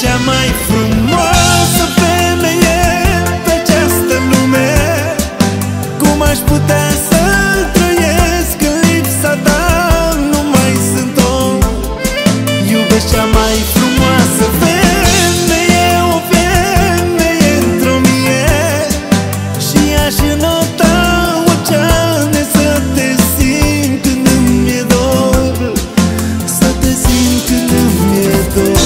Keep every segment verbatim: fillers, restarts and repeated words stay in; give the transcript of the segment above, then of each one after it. cea mai frumoasă femeie pe această lume. Cum aș putea să-l trăiesc în lipsa ta? Nu mai sunt om. Iubești cea mai frumoasă femeie, o femeie într-o mie, și aș înota oceane să te simt când îmi e dor, să te simt când îmi e dor.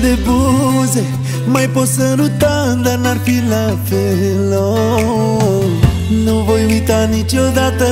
De buze mai pot săruta, dar n-ar fi la fel. Oh, nu voi uita niciodată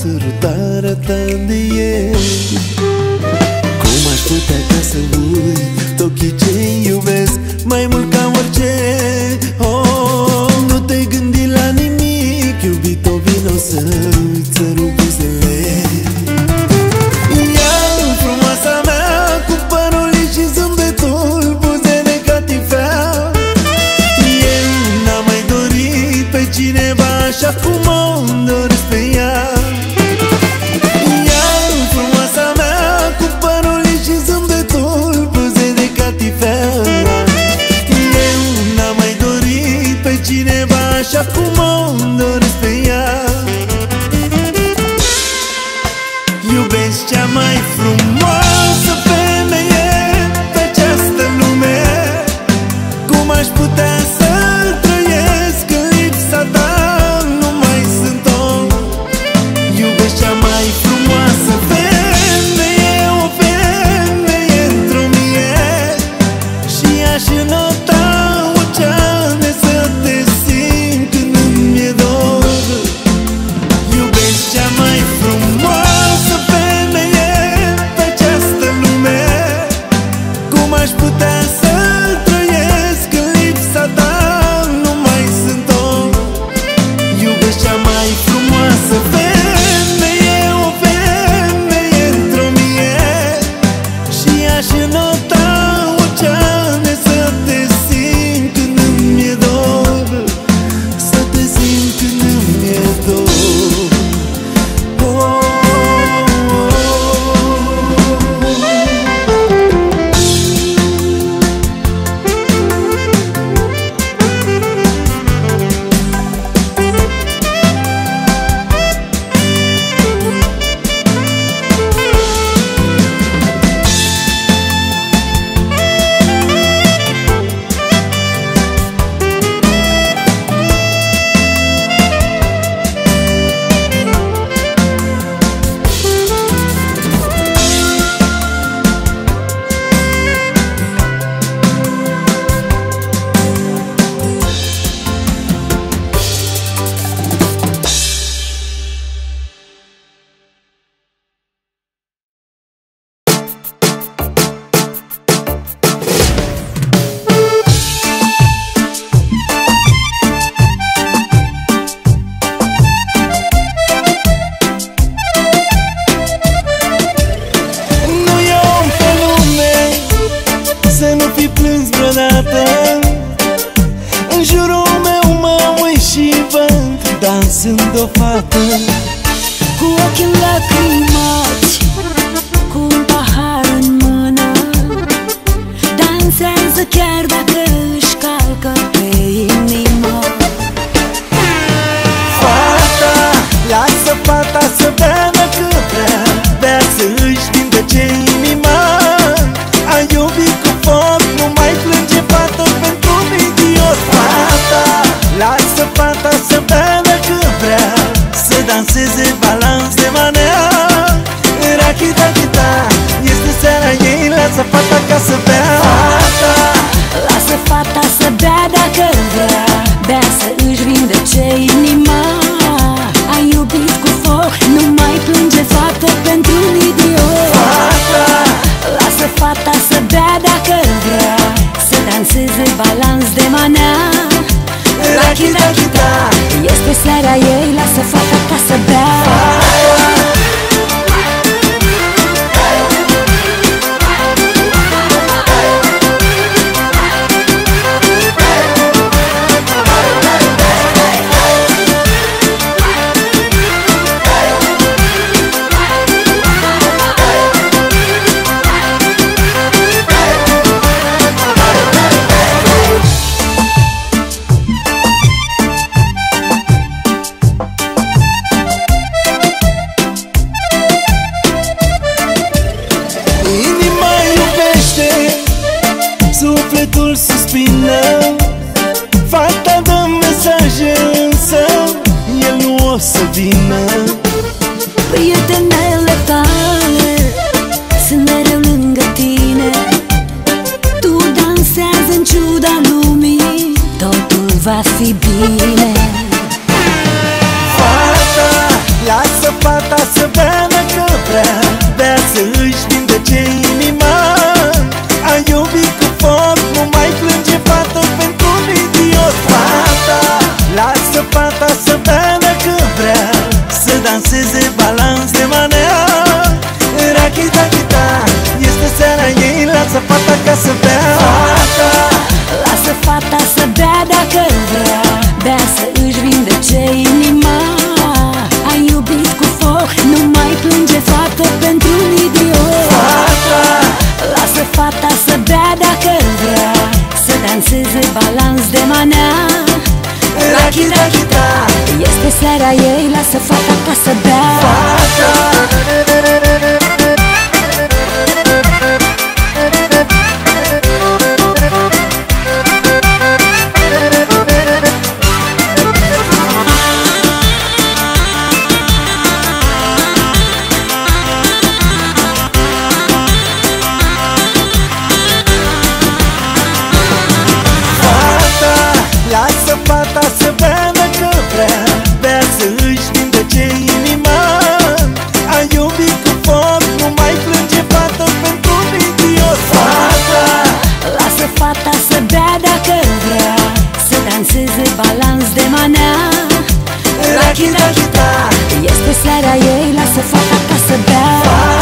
sărutarea ta de ieri. Cum aș putea ca să uit ochii ce iubesc mai mult ca orice? Oh, nu te gândi la nimic, iubito, vino să-i sărut buzele. Iar frumoasa mea cu părul și zâmbetul, buzele ca tifea, eu n-am mai dorit pe cineva așa cum o-mi doresc pe ea. Ea, frumoasa mea, cu părul și zâmbetul, buzele ca tifea, eu n-am mai dorit pe cineva așa cum o-mi doresc pe ea. Iubești cea mai frumoasă femeie pe această lume. Cum aș putea să-l trăiesc în lipsa ta? Nu mai sunt om. Iubești cea mai frumoasă femeie, o femeie într-o mie, și aș înota oceane să te simt când îmi e dor. Iubești cea mai frumoasă femeie pe această lume. Cum aș putea să-l trăiesc în lipsa ta? Nu mai sunt om. Iubești cea mai frumoasă femeie, o femeie într-o mie, și aș înota oceane să te simt când îmi e dor, să te simt când îmi e dor. Sunt o fată cu ochii lacrimați, cu un pahar în mână, dansează chiar dacă își calcă pe inimă. Fata, lasă fata să bea dacă vrea, bea să își vinde ce inima a iubit cu foc. Nu mai plânge fata pentru un idiot. Fata, lasă fata să bea dacă vrea, să danseze. țină. Prietenele tale sunt mereu lângă tine. Tu dansează în ciuda lumii, totul va fi bine. Fata, lasă fata să beană că vrea, bea să își vindece inima. A iubit cu foc, nu mai plânge fata pentru un idiot. Fata, lasă fata să beană că vrea, să danseze balans de manea. Rachita, chita, este seara ei, lasă fata ca să bea. Fata, lasă fata să bea dacă vrea, bea să își vindece inima. Ai iubit cu foc, nu mai plânge fată pentru un idiot. Fata, lasă fata să bea dacă vrea, să danseze balans de manea. Rachita, chita, este seara ei, lasă fata ca să bea. Fata, este seara ei, lasă fata ca să bea. Să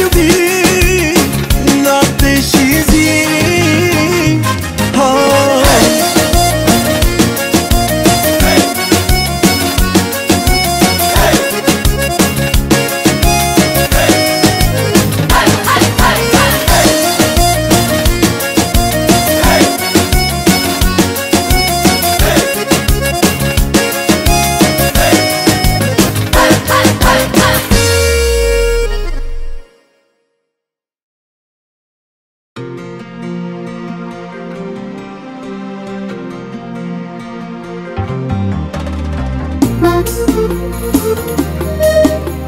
iubi noapte și zi. Oh. Hey. Hey. Hey. Hey. Hey. Hey. Hey.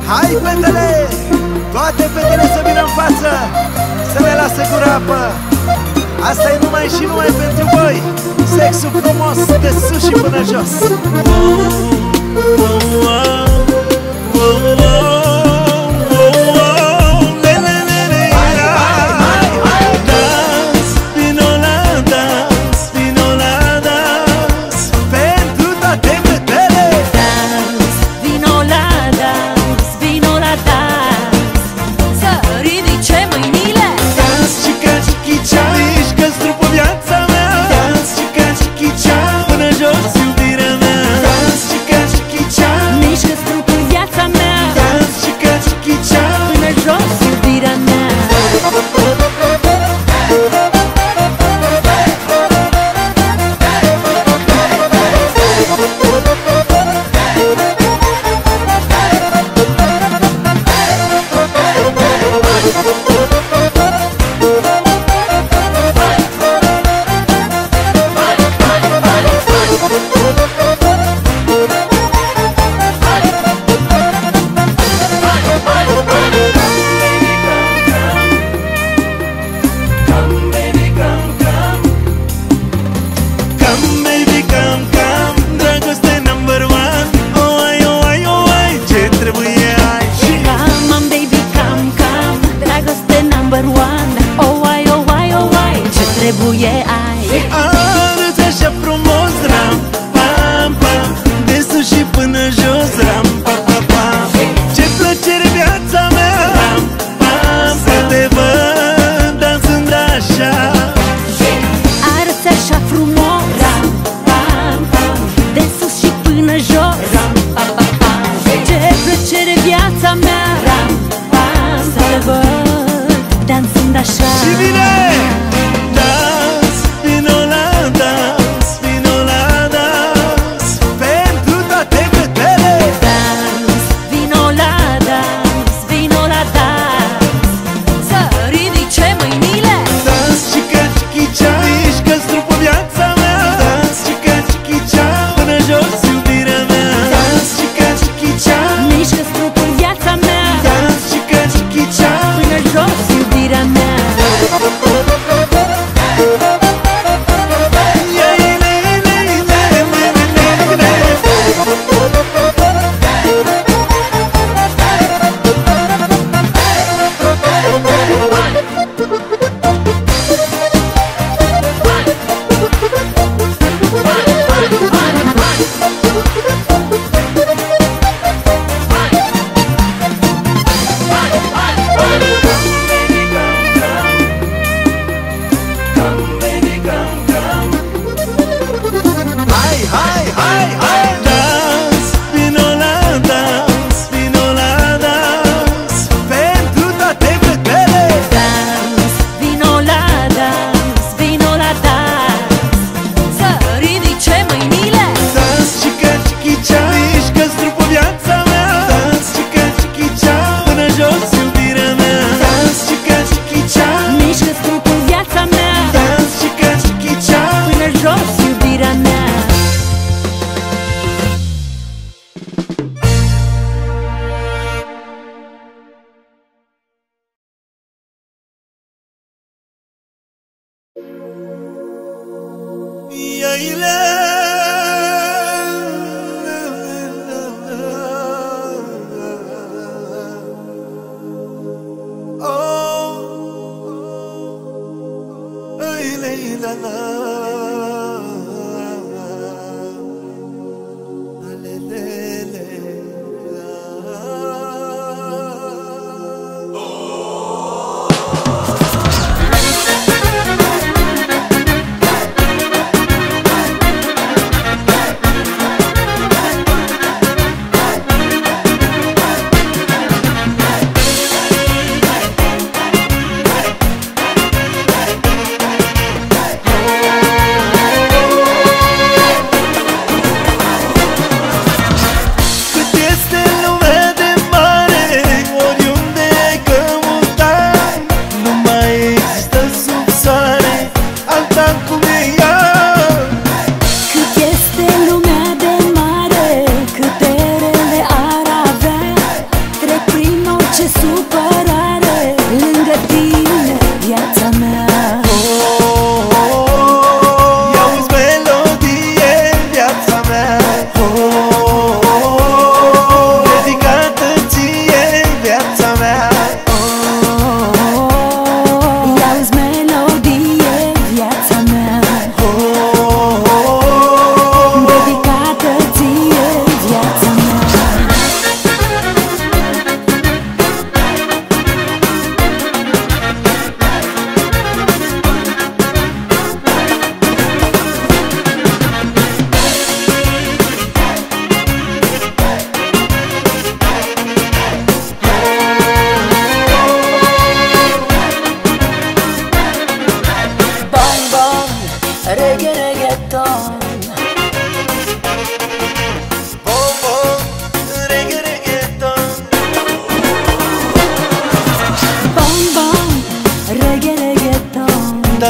Hai, fetele! Toate fetele să vină în față, să le lase cu apă. Asta e numai și numai pentru voi, sexul frumos de sus și până jos. Oh.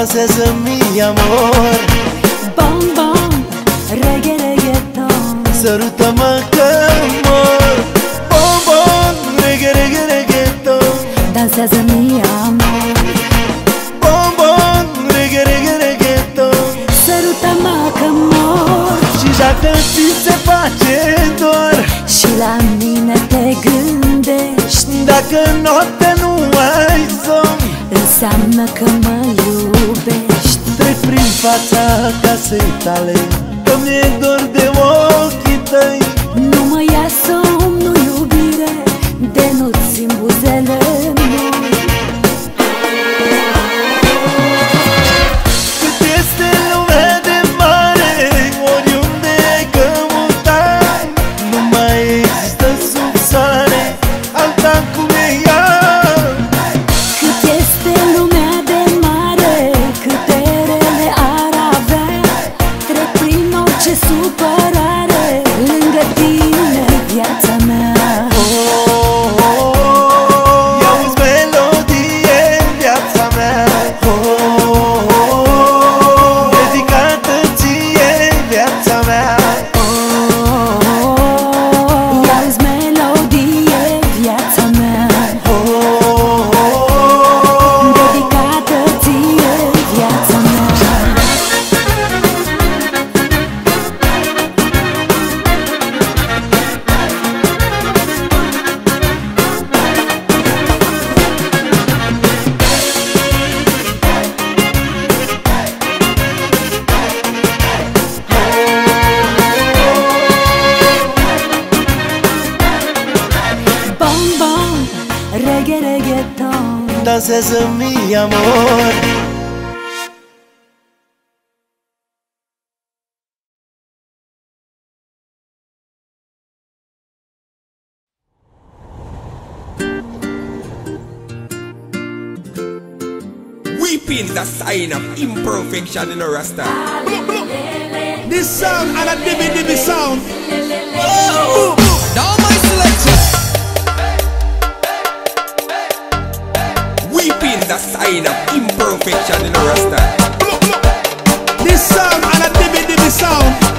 dansează mi amor. Bam, bam, reggae, reggaeton, sărută-mă că mor. Bam, bam, reggae, reggae, reggaeton, dansează mi amor. Bam, bam, reggae, reggae, reggaeton, sărută-mă că mor. Și dacă ți se face dor și la mine te gândești, dacă noapte nu ai somn, înseamnă că mă iubești. Trec prin fața casei tale, că mi-e dor de ochii tăi, nu mă ia somnul, iubire, de nu-ți țin buzele mei. Cât este lumea de mare, oriunde ai căutat, nu mai există sub soare alta cum e ea. Cât este lumea de mare, câte rele ar avea, trec prin orice supărare, lângă tine viața mea. Oh, oh, oh, i-auzi melodie în viața mea. Oh, oh, oh, dedicată ție viața mea. Oh, oh, oh, i-auzi melodie viața mea. Oh, oh, oh, dedicată ție viața mea. Bam, bam, reggae, reggaeton, dansează mi amor. Weeping the sign of imperfection in a rasta. This song and a dibby dibby sound. Oh! Now my selection. Weeping the sign of imperfection in a rasta. This song and a dibby dibby sound.